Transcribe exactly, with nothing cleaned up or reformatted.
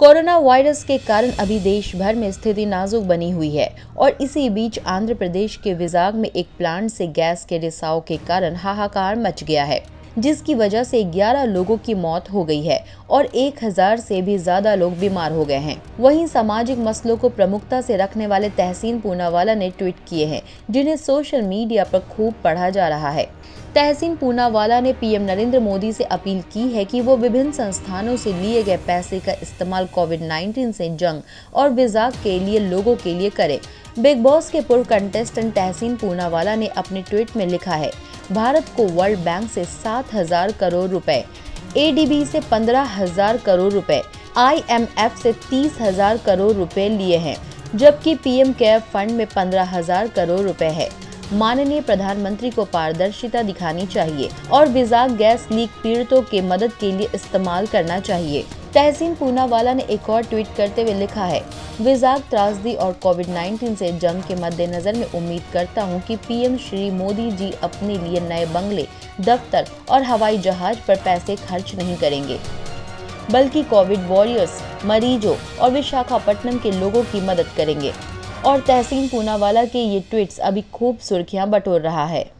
Corona virus के कारण अभी देश भर में स्थिति नाजुक बनी हुई है और इसी बीच आंध्र प्रदेश के विजाग में एक प्लांट से गैस के रिसाव के कारण हाहाकार मच गया है, जिसकी वजह से ग्यारह लोगों की मौत हो गई है और एक हज़ार से भी ज्यादा लोग बीमार हो गए हैं। वहीं सामाजिक मसलों को प्रमुखता से रखने वाले तहसीन पूनावाला ने ट्वीट किए हैं, जिन्हें सोशल मीडिया पर खूब पढ़ा जा रहा है। तहसीन पूनावाला ने पीएम नरेंद्र मोदी से अपील की है कि वो विभिन्न संस्थानों से लिए गए पैसे का इस्तेमाल कोविड उन्नीस से जंग और विजाग के लिए लोगों के लिए करें। बिग बॉस के पूर्व कंटेस्टेंट तहसीन पूनावाला ने अपने ट्वीट में लिखा है, भारत को वर्ल्ड बैंक से सात हज़ार करोड़ रुपए, एडीबी से पंद्रह हज़ार करोड़ रुपए, आईएमएफ से तीस हज़ार करोड़ रुपए लिए हैं, जबकि पीएम केयर फंड में पंद्रह हज़ार करोड़ रुपए है। माननीय प्रधानमंत्री को पारदर्शिता दिखानी चाहिए और विजाग गैस लीक पीड़ितों के मदद के लिए इस्तेमाल करना चाहिए। तहसीन पूनावाला ने एक और ट्वीट करते हुए लिखा है, विजाग त्रासदी और कोविड उन्नीस से जंग के मद्देनजर में उम्मीद करता हूं कि पीएम श्री मोदी जी अपने लिए नए बंगले, दफ्तर और हवाई जहाज पर पैसे खर्च नहीं करेंगे, बल्कि कोविड वॉरियर्स, मरीजों और विशाखापटनम के लोगों की मदद करेंगे। और तहसीन पूनावाला के ये ट्वीट्स अभी खूब सुर्खियां बटोर रहा है।